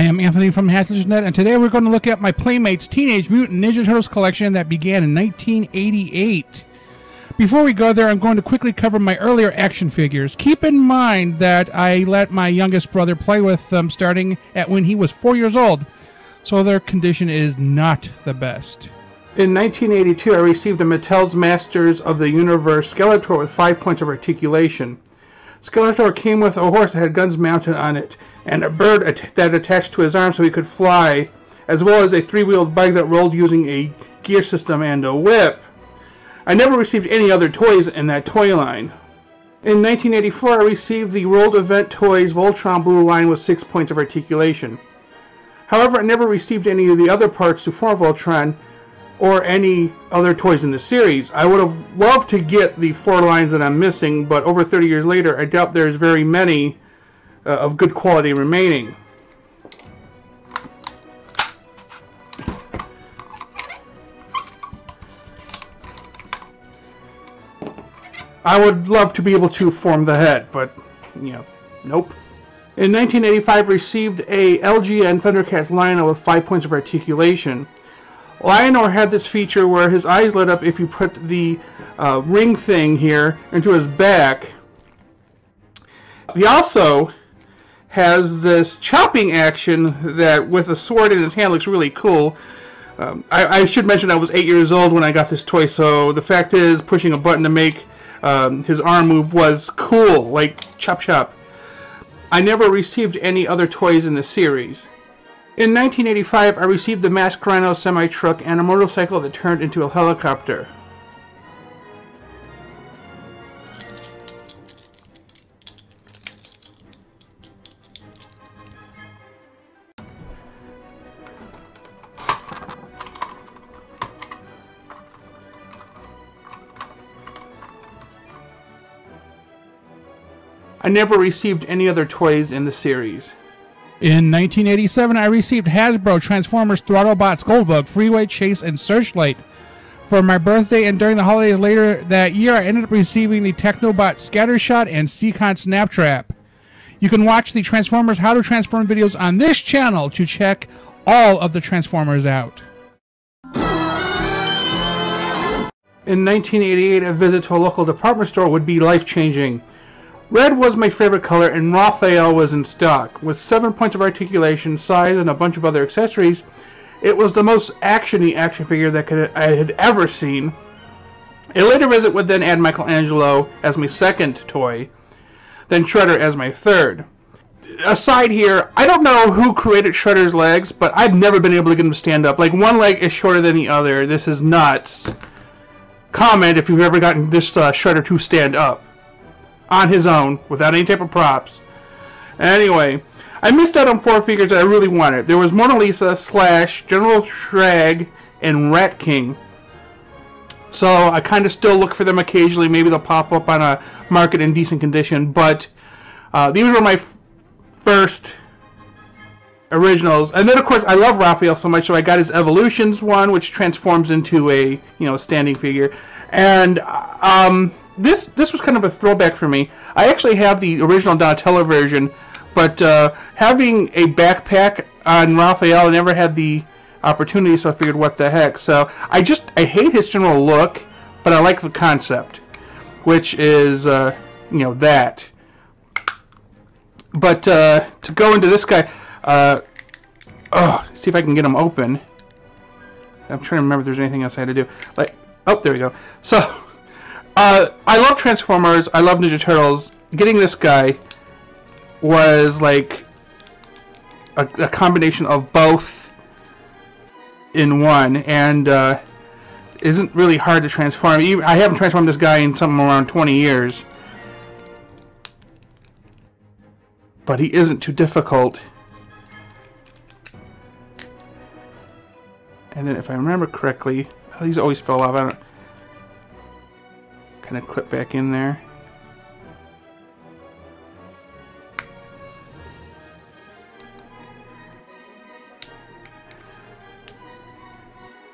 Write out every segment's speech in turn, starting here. I am Anthony from HasLegion.net, and today we're going to look at my Playmates Teenage Mutant Ninja Turtles collection that began in 1988. Before we go there, I'm going to quickly cover my earlier action figures. Keep in mind that I let my youngest brother play with them starting at when he was 4 years old, so their condition is not the best. In 1982, I received a Mattel's Masters of the Universe Skeletor with 5 points of articulation. Skeletor came with a horse that had guns mounted on it, and a bird that attached to his arm so he could fly, as well as a three-wheeled bike that rolled using a gear system and a whip. I never received any other toys in that toy line. In 1984, I received the World Event Toys Voltron Blue line with 6 points of articulation. However, I never received any of the other parts to form Voltron or any other toys in the series. I would have loved to get the 4 lines that I'm missing, but over 30 years later, I doubt there's very many of good quality remaining. I would love to be able to form the head, but, you know, nope. In 1985, received a LGN Thundercats Lionel with 5 points of articulation. Lionel had this feature where his eyes lit up if you put the ring thing here into his back. He also has this chopping action that with a sword in his hand looks really cool. I should mention I was 8 years old when I got this toy, so the fact is pushing a button to make his arm move was cool, like chop chop. I never received any other toys in the series. In 1985, I received the Masked Rhino semi-truck and a motorcycle that turned into a helicopter. I never received any other toys in the series. In 1987, I received Hasbro, Transformers, Throttlebots, Goldbug, Freeway, Chase, and Searchlight. For my birthday and during the holidays later that year, I ended up receiving the Technobot Scattershot and Seacon Snaptrap. You can watch the Transformers How to Transform videos on this channel to check all of the Transformers out. In 1988, a visit to a local department store would be life-changing. Red was my favorite color, and Raphael was in stock. With 7 points of articulation, size, and a bunch of other accessories, it was the most action-y action figure that I had ever seen. A later visit would then add Michelangelo as my second toy, then Shredder as my third. Aside here, I don't know who created Shredder's legs, but I've never been able to get him to stand up. Like, one leg is shorter than the other. This is nuts. Comment if you've ever gotten this Shredder to stand up on his own, without any type of props. Anyway, I missed out on 4 figures that I really wanted. There was Mona Lisa, Slash, General Traag, and Rat King. So I kind of still look for them occasionally. Maybe they'll pop up on a market in decent condition. But these were my first originals. And then, of course, I love Raphael so much, so I got his Evolutions one, which transforms into a, you know, standing figure. And This was kind of a throwback for me. I actually have the original Donatello version, but having a backpack on Raphael, I never had the opportunity, so I figured, what the heck. So I hate his general look, but I like the concept, which is, you know, that. But to go into this guy, see if I can get him open. I'm trying to remember if there's anything else I had to do. Like, oh, there we go. So I love Transformers, I love Ninja Turtles. Getting this guy was like a combination of both in one, and isn't really hard to transform. I haven't transformed this guy in something around 20 years. But he isn't too difficult. And then if I remember correctly, oh, these always fell off, I don't know. Kind of clip back in there.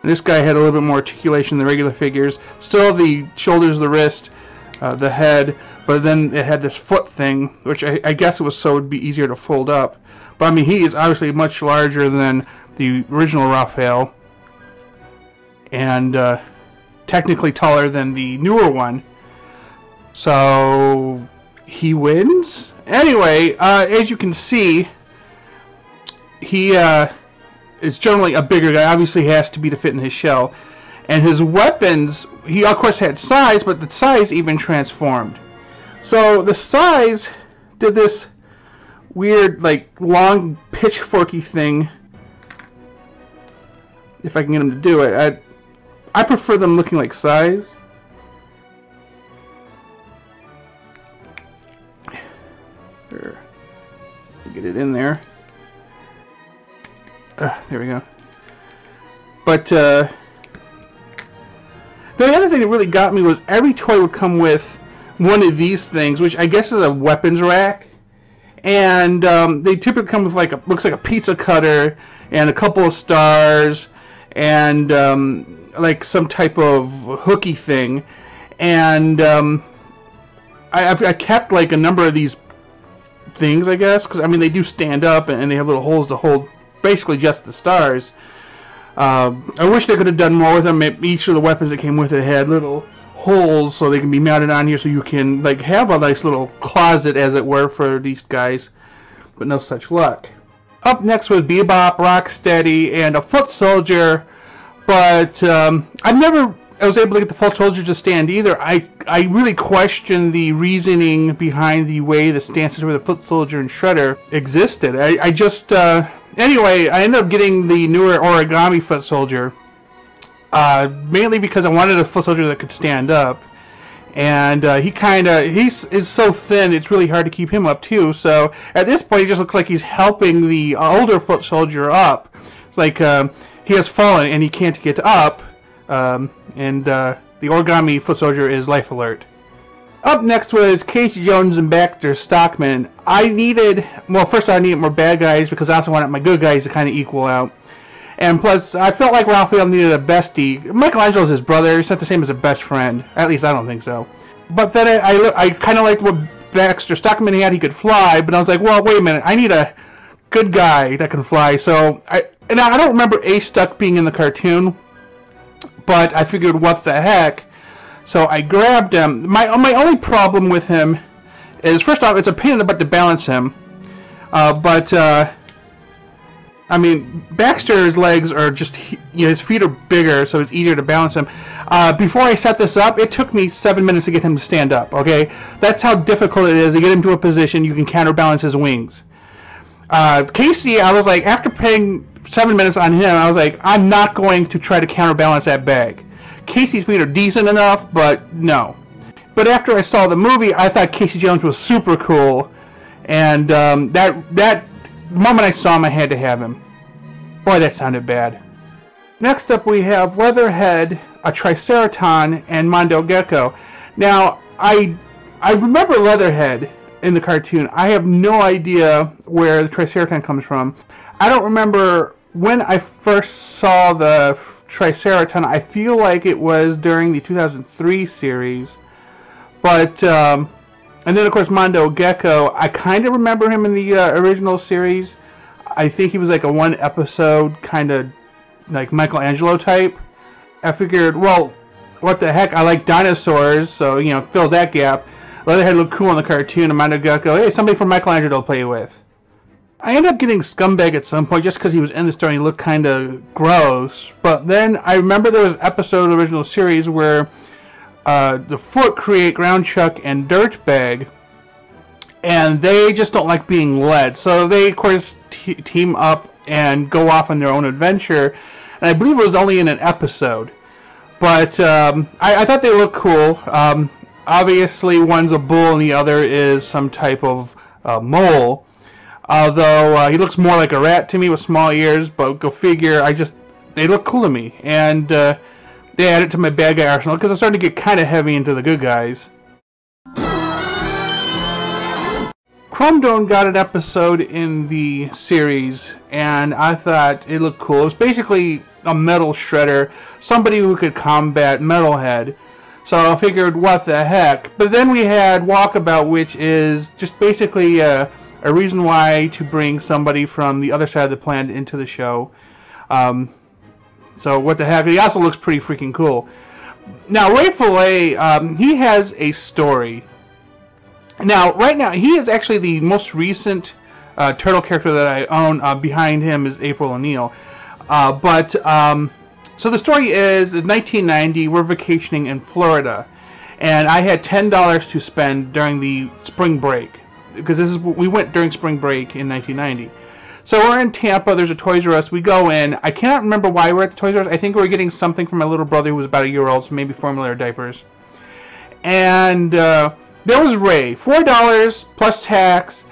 And this guy had a little bit more articulation than the regular figures. Still the shoulders, the wrist, the head, but then it had this foot thing, which I guess it was so it would be easier to fold up. But I mean, he is obviously much larger than the original Raphael, and technically taller than the newer one. So he wins. Anyway, as you can see, he is generally a bigger guy. Obviously, he has to be to fit in his shell. And his weapons, he of course had size, but the size even transformed. So the size did this weird, like, long pitchforky thing. If I can get him to do it. I prefer them looking like size. There. Get it in there. There we go. But the other thing that really got me was every toy would come with one of these things, which I guess is a weapons rack. And they typically come with, like, a, looks like a pizza cutter and a couple of stars and like some type of hooky thing. And I kept like a number of these things, I guess, because I mean they do stand up and they have little holes to hold basically just the stars. I wish they could have done more with them. Each of the weapons that came with it had little holes so they can be mounted on here, so you can, like, have a nice little closet, as it were, for these guys. But no such luck. Up next was Bebop, Rocksteady, and a Foot Soldier. But I was able to get the Foot Soldier to stand either. I really questioned the reasoning behind the way the stances with the Foot Soldier and Shredder existed. Anyway, I ended up getting the newer Origami Foot Soldier, mainly because I wanted a Foot Soldier that could stand up, and he's so thin it's really hard to keep him up too. So at this point, he just looks like he's helping the older Foot Soldier up. It's like he has fallen and he can't get up, and the Origami Foot Soldier is life alert. Up next was Casey Jones and Baxter Stockman. I needed more bad guys because I also wanted my good guys to kind of equal out. And plus, I felt like Raphael needed a bestie. Michelangelo's his brother. It's not the same as a best friend. At least I don't think so. But then I kind of liked what Baxter Stockman had. He could fly, but I was like, well, wait a minute. I need a good guy that can fly. So I don't remember Ace Duck being in the cartoon, but I figured, what the heck. So I grabbed him. My only problem with him is, first off, it's a pain in the butt to balance him. I mean, Baxter's legs are just, his feet are bigger, so it's easier to balance him. Before I set this up, it took me 7 minutes to get him to stand up, okay? That's how difficult it is to get him to a position you can counterbalance his wings. Casey, I was like, after paying 7 minutes on him, I was like, I'm not going to try to counterbalance that bag. Casey's feet are decent enough, but no. But after I saw the movie, I thought Casey Jones was super cool, and that moment I saw him, I had to have him. Boy, that sounded bad. Next up, we have Leatherhead, a Triceraton, and Mondo Gecko. Now, I remember Leatherhead in the cartoon. I have no idea where the Triceraton comes from. I don't remember when I first saw the Triceraton. I feel like it was during the 2003 series, but and then of course Mondo Gecko, I kind of remember him in the original series. I think he was like a one episode kind of like Michelangelo type. I figured, well, what the heck, I like dinosaurs, so fill that gap. Leatherhead looked cool in the cartoon, and Mondo Gecko, hey, somebody from Michelangelo to play with. I ended up getting Scumbag at some point just because he was in the story and he looked kind of gross. But then I remember there was an episode of the original series where the Foot create Ground Chuck and Dirtbag, and they just don't like being led. So they, of course, team up and go off on their own adventure. And I believe it was only in an episode. But I thought they looked cool. Obviously, one's a bull and the other is some type of mole. Although he looks more like a rat to me with small ears, but go figure. They look cool to me, and they added to my bad guy arsenal because I started to get kind of heavy into the good guys. Chrome Dome got an episode in the series, and I thought it looked cool. It was basically a metal shredder, somebody who could combat Metalhead. So I figured, what the heck. But then we had Walkabout, which is just basically a reason why to bring somebody from the other side of the planet into the show. So what the heck? He also looks pretty freaking cool. Now, Ray Fillet, he has a story. Now, right now, he is actually the most recent turtle character that I own. Behind him is April O'Neil. So the story is, in 1990, we're vacationing in Florida. And I had $10 to spend during the spring break. Because this is, we went during spring break in 1990. So we're in Tampa, there's a Toys R Us, we go in. I cannot remember why we're at the Toys R Us. I think we were getting something from my little brother who was about a year old, so maybe formula or diapers. And there was Ray, $4 plus tax.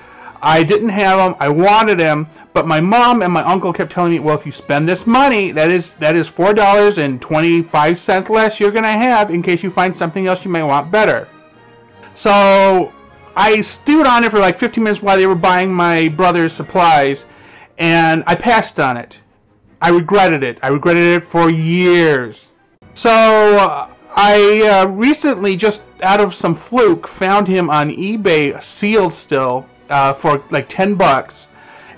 I didn't have him, I wanted him, but my mom and my uncle kept telling me, well, if you spend this money, that is $4.25 less you're gonna have in case you find something else you might want better. So I stewed on it for like 15 minutes while they were buying my brother's supplies. And I passed on it. I regretted it. I regretted it for years. So I recently, just out of some fluke, found him on eBay, sealed still, for like $10.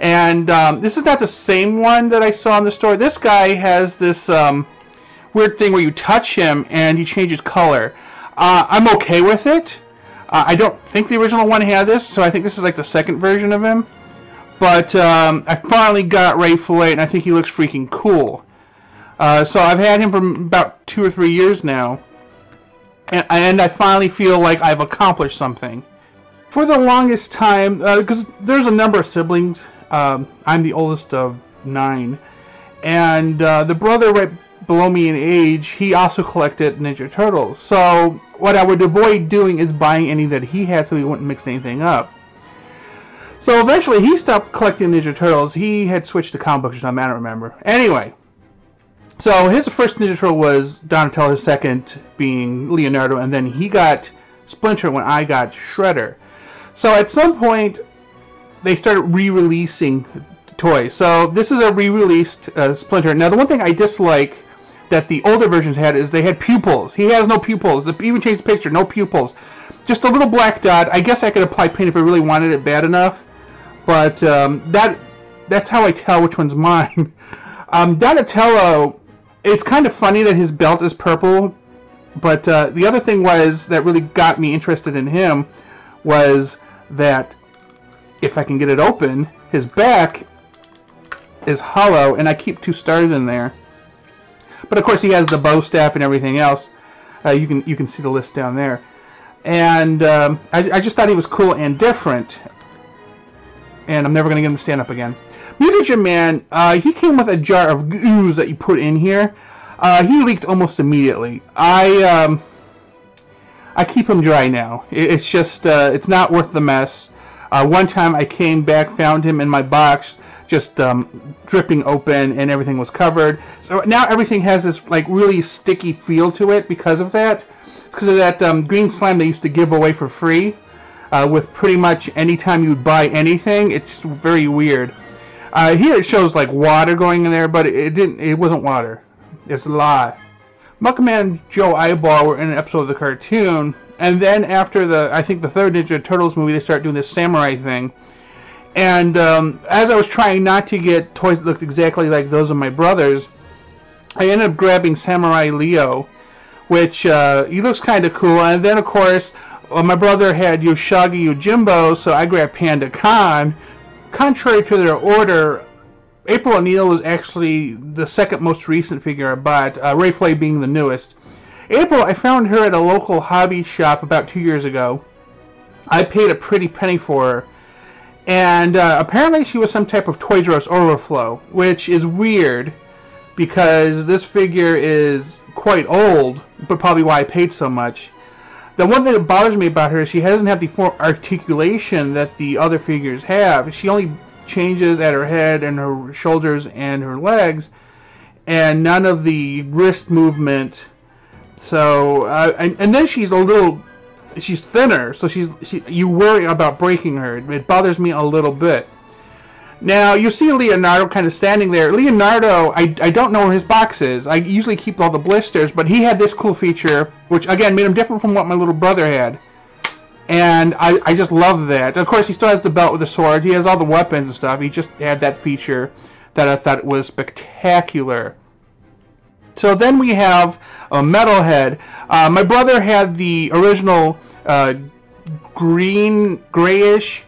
And this is not the same one that I saw in the store. This guy has this weird thing where you touch him and he changes color. I'm okay with it. I don't think the original one had this, so I think this is like the second version of him. But I finally got Ray Fillet, and I think he looks freaking cool. So I've had him for about 2 or 3 years now. And I finally feel like I've accomplished something. For the longest time, because there's a number of siblings. I'm the oldest of 9. And the brother right below me in age, he also collected Ninja Turtles. So what I would avoid doing is buying any that he had so he wouldn't mix anything up. So eventually he stopped collecting Ninja Turtles. He had switched to comic books or something, I don't remember. Anyway, so his first Ninja Turtle was Donatello, his second being Leonardo, and then he got Splinter when I got Shredder. So at some point, they started re-releasing toys. So this is a re-released Splinter. Now the one thing I dislike that the older versions had is they had pupils. He has no pupils. They even changed the picture, no pupils. Just a little black dot. I guess I could apply paint if I really wanted it bad enough. But that's how I tell which one's mine. Donatello, it's kind of funny that his belt is purple. But the other thing was that really got me interested in him was that if I can get it open, his back is hollow, and I keep 2 stars in there. But of course, he has the bow staff and everything else. You can see the list down there. And I just thought he was cool and different. And I'm never going to get him to stand up again. Mutagen Man, he came with a jar of ooze that you put in here. He leaked almost immediately. I keep him dry now. It's just, it's not worth the mess. One time I came back, found him in my box, just dripping open, and everything was covered. So now everything has this like really sticky feel to it because of that. It's because of that green slime they used to give away for free. With pretty much any time you'd buy anything, it's very weird. Here it shows like water going in there, but it didn't. It wasn't water. It's a lie. Muckman and Joe Eyeball were in an episode of the cartoon, and then after the I think the third Ninja Turtles movie, they start doing this samurai thing. And as I was trying not to get toys that looked exactly like those of my brothers, I ended up grabbing Samurai Leo, which he looks kind of cool. And then of course. Well, my brother had Yoshagi Yojimbo, so I grabbed Panda Khan. Contrary to their order, April O'Neil was actually the second most recent figure I bought, Ray Fillet being the newest. April, I found her at a local hobby shop about 2 years ago. I paid a pretty penny for her. And apparently she was some type of Toys R Us overflow, which is weird because this figure is quite old, but probably why I paid so much. The one thing that bothers me about her is she doesn't have the form articulation that the other figures have. She only changes at her head and her shoulders and her legs, and none of the wrist movement. So, and then she's a little, she's thinner, so you worry about breaking her. It bothers me a little bit. Now, you see Leonardo kind of standing there. Leonardo, I don't know where his box is. I usually keep all the blisters, but he had this cool feature, which, again, made him different from what my little brother had. And I just love that. Of course, he still has the belt with the sword. He has all the weapons and stuff. He just had that feature that I thought was spectacular. So then we have a Metalhead. My brother had the original green, grayish,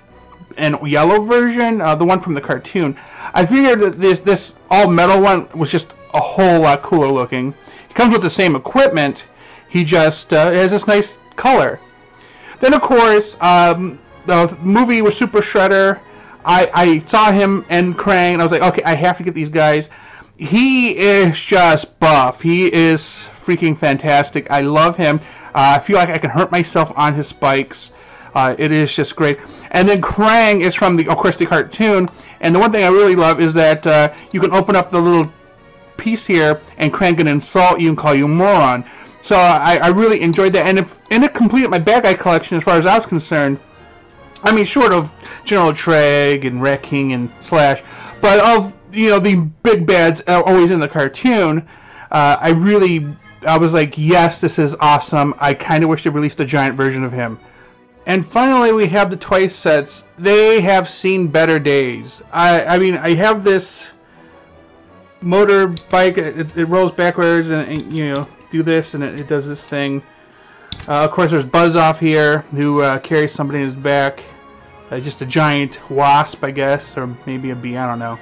and yellow version, the one from the cartoon. I figured that this all-metal one was just a whole lot cooler looking. He comes with the same equipment. He just has this nice color. Then, of course, the movie was Super Shredder. I saw him and Krang, and I was like, okay, I have to get these guys. He is just buff. He is freaking fantastic. I love him. I feel like I can hurt myself on his spikes. It is just great. And then Krang is from, of course, the cartoon. And the one thing I really love is that you can open up the little piece here, and Krang can insult you and call you moron. So I really enjoyed that, and it completed my bad guy collection as far as I was concerned. I mean, short of General Traag and Rat King and Slash, but of, you know, the big bads always in the cartoon, I was like, yes, this is awesome. I kind of wish they released a giant version of him. And finally, we have the toy sets. They have seen better days. I mean, I have this motorbike. It rolls backwards, and you know, do this, and it does this thing. Of course, there's Buzz Off here, who carries somebody in his back. Just a giant wasp, I guess, or maybe a bee, I don't know.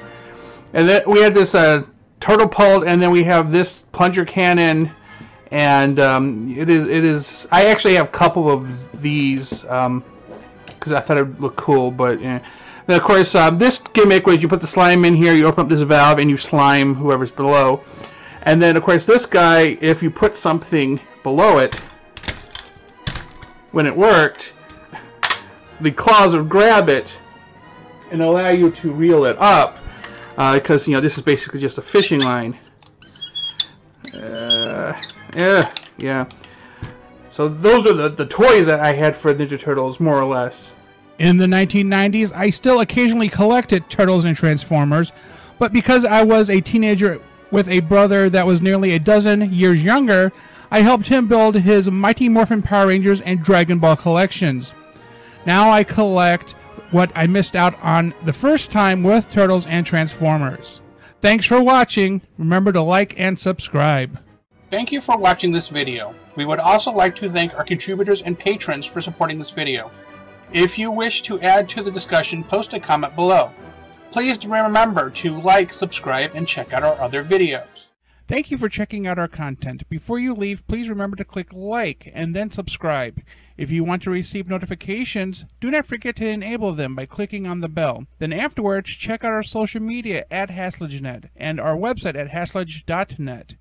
And then we had this turtle pult, and then we have this plunger cannon, and it is. I actually have a couple of these because I thought it would look cool, but then of course this gimmick where you put the slime in here, you open up this valve, and you slime whoever's below. And then, of course, this guy, if you put something below it, when it worked, the claws would grab it and allow you to reel it up. Because, you know, this is basically just a fishing line. Yeah. So those are the toys that I had for Ninja Turtles, more or less. In the 1990s, I still occasionally collected Turtles and Transformers, but because I was a teenager with a brother that was nearly a dozen years younger, I helped him build his Mighty Morphin Power Rangers and Dragon Ball collections. Now I collect what I missed out on the first time with Turtles and Transformers. Thanks for watching. Remember to like and subscribe. Thank you for watching this video. We would also like to thank our contributors and patrons for supporting this video. If you wish to add to the discussion, post a comment below. Please remember to like, subscribe, and check out our other videos. Thank you for checking out our content. Before you leave, please remember to click like and then subscribe. If you want to receive notifications, do not forget to enable them by clicking on the bell. Then afterwards, check out our social media at HasledgeNet and our website at hasludge.net.